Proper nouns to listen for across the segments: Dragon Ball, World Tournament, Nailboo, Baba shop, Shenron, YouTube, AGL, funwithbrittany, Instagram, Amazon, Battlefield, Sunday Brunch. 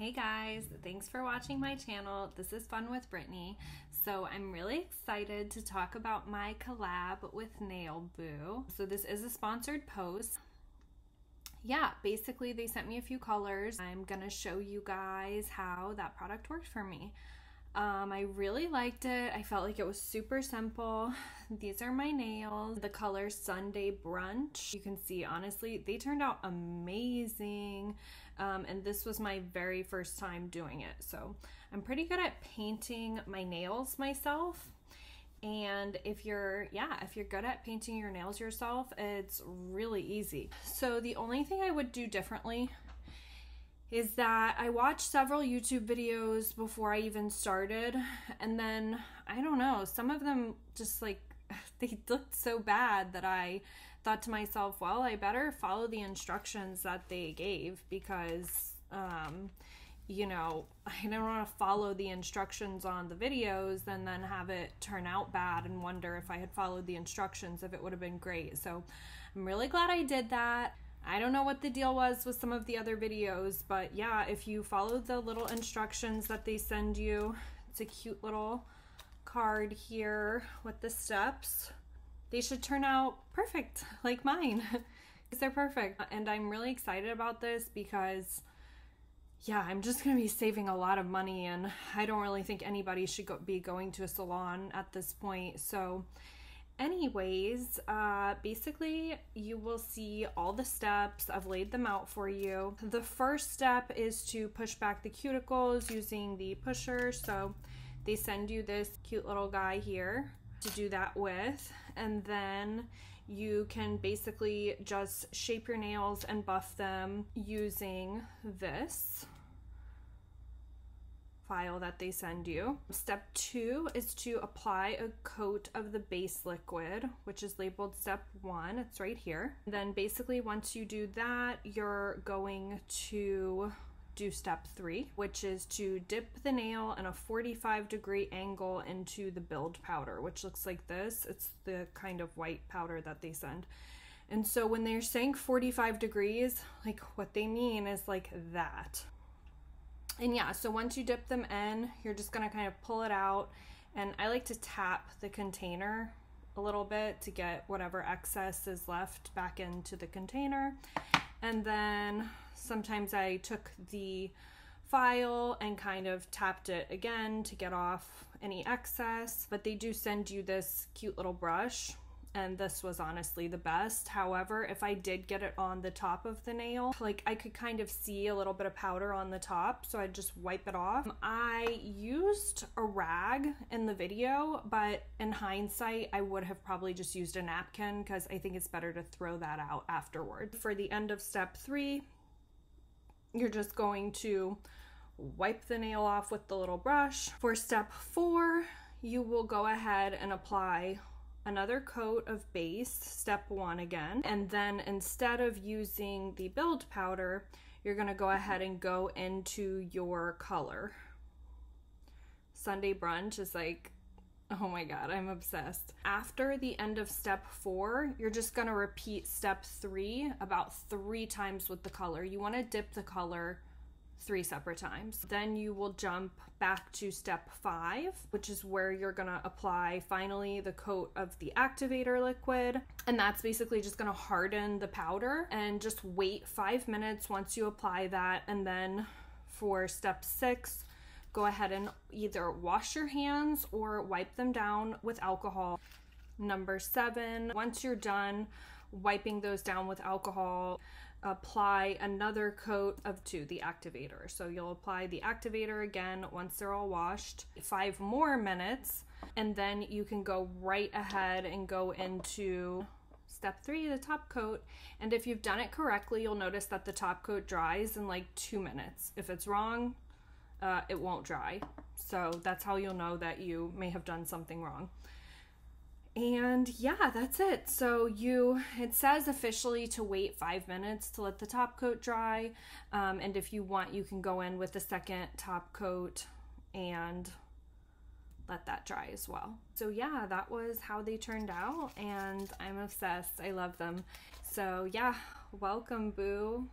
Hey guys, thanks for watching my channel. This is Fun with Brittany. So I'm really excited to talk about my collab with Nailboo. So this is a sponsored post. Yeah, basically they sent me a few colors. I'm gonna show you guys how that product worked for me. I really liked it. I felt like it was super simple. These are my nails, the color Sunday Brunch. You can see, honestly, they turned out amazing. And this was my very first time doing it. So I'm pretty good at painting my nails myself. And if you're good at painting your nails yourself, it's really easy. So the only thing I would do differently is that I watched several YouTube videos before I even started, and then, I don't know, some of them just like, they looked so bad that I thought to myself, well, I better follow the instructions that they gave because, you know, I don't want to follow the instructions on the videos and then have it turn out bad and wonder if I had followed the instructions, if it would have been great. So I'm really glad I did that. I don't know what the deal was with some of the other videos, but yeah, if you follow the little instructions that they send you, it's a cute little card here with the steps, they should turn out perfect, like mine, because they're perfect. And I'm really excited about this because, yeah, I'm just going to be saving a lot of money, and I don't really think anybody should be going to a salon at this point, so... Anyways, basically you will see all the steps. I've laid them out for you. The first step is to push back the cuticles using the pusher. So they send you this cute little guy here to do that with. And then you can basically just shape your nails and buff them using this file that they send you. Step two is to apply a coat of the base liquid, which is labeled step one. It's right here. And then basically once you do that, you're going to do step three, which is to dip the nail in a 45-degree angle into the build powder, which looks like this. It's the kind of white powder that they send. And so when they're saying 45 degrees, like what they mean is like that. And yeah, so once you dip them in, you're just gonna kind of pull it out. And I like to tap the container a little bit to get whatever excess is left back into the container. And then sometimes I took the file and kind of tapped it again to get off any excess. But they do send you this cute little brush. And this was honestly the best. However, if I did get it on the top of the nail, like I could kind of see a little bit of powder on the top, so I'd just wipe it off. I used a rag in the video, but in hindsight, I would have probably just used a napkin because I think it's better to throw that out afterwards. For the end of step three, you're just going to wipe the nail off with the little brush. For step four, you will go ahead and apply another coat of base, step one again, and then instead of using the build powder, you're gonna go ahead and go into your color. Sunday Brunch is like, oh my god, I'm obsessed. After the end of step four, you're just gonna repeat step three about 3 times with the color. You wanna dip the color 3 separate times. Then you will jump back to step 5, which is where you're gonna apply finally the coat of the activator liquid. And that's basically just gonna harden the powder, and just wait 5 minutes once you apply that. And then for step 6, go ahead and either wash your hands or wipe them down with alcohol. Number 7, once you're done wiping those down with alcohol, apply another coat of the activator. So you'll apply the activator again once they're all washed, 5 more minutes, and then you can go right ahead and go into step 3, the top coat. And if you've done it correctly, you'll notice that the top coat dries in like 2 minutes. If it's wrong, it won't dry. So that's how you'll know that you may have done something wrong. And yeah, that's it. So it says officially to wait 5 minutes to let the top coat dry. And if you want, you can go in with the second top coat and let that dry as well. So yeah, that was how they turned out, and I'm obsessed. I love them. So yeah, welcome, Boo.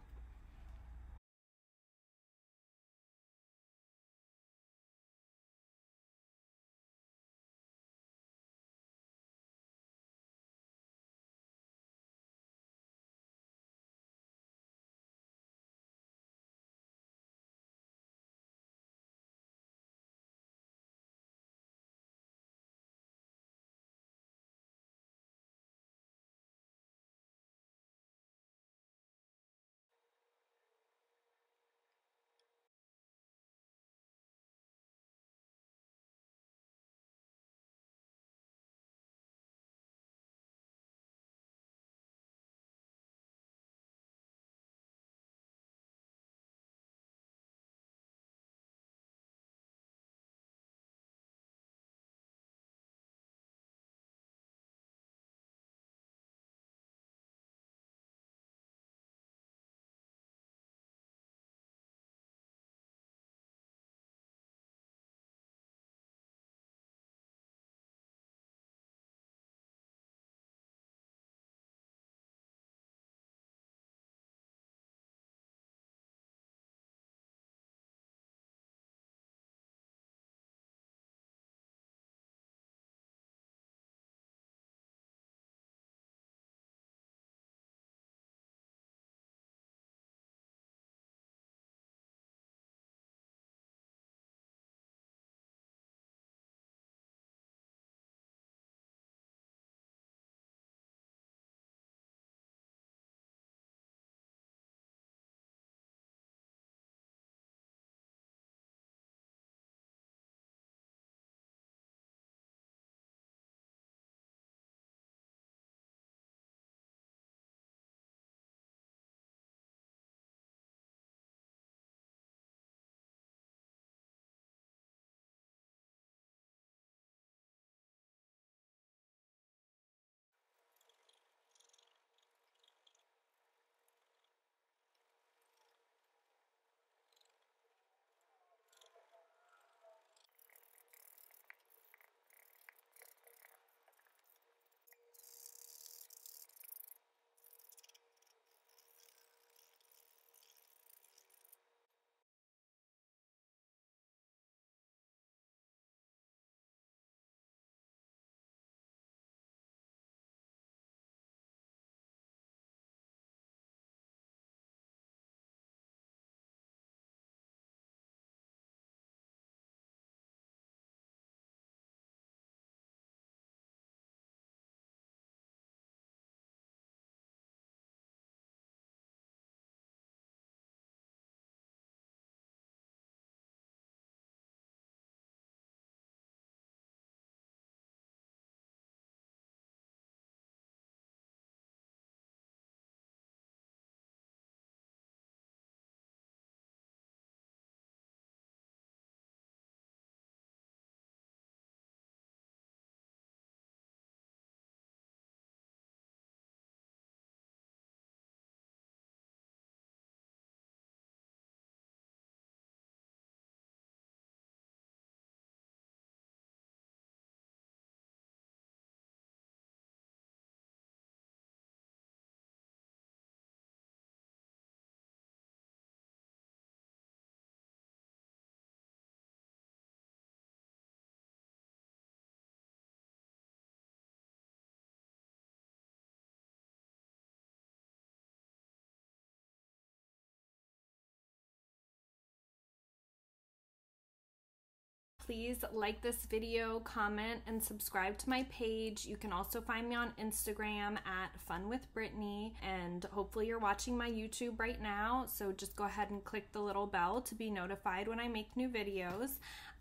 please like this video, comment, and subscribe to my page. You can also find me on Instagram at funwithbrittany, and hopefully you're watching my YouTube right now, so just go ahead and click the little bell to be notified when I make new videos.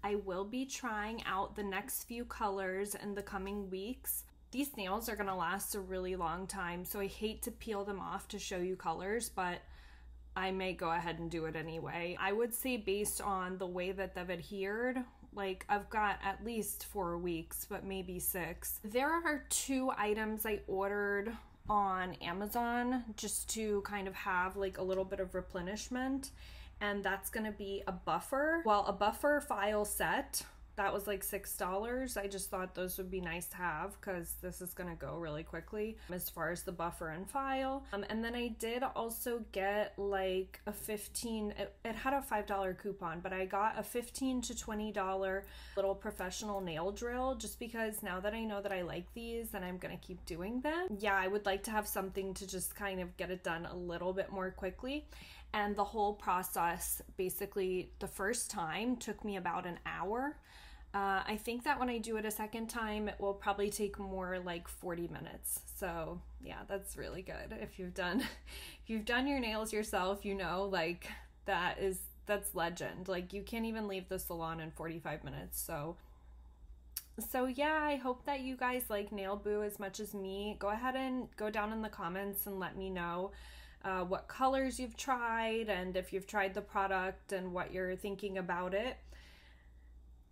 I will be trying out the next few colors in the coming weeks. These nails are gonna last a really long time, so I hate to peel them off to show you colors, but I may go ahead and do it anyway. I would say based on the way that they've adhered, like I've got at least 4 weeks, but maybe 6. There are 2 items I ordered on Amazon just to kind of have like a little bit of replenishment, and that's gonna be a buffer. Well, a buffer file set. That was like $6. I just thought those would be nice to have because this is gonna go really quickly as far as the buffer and file. And then I did also get like a it had a $5 coupon, but I got a $15 to $20 little professional nail drill just because now that I know that I like these and I'm gonna keep doing them. Yeah, I would like to have something to just kind of get it done a little bit more quickly. And the whole process, basically the first time, took me about an hour. I think that when I do it a second time, it will probably take more like 40 minutes. So yeah, that's really good. If you've done your nails yourself, you know, like that's legend. Like you can't even leave the salon in 45 minutes. So yeah, I hope that you guys like Nailboo as much as me. Go ahead and go down in the comments and let me know what colors you've tried and if you've tried the product and what you're thinking about it.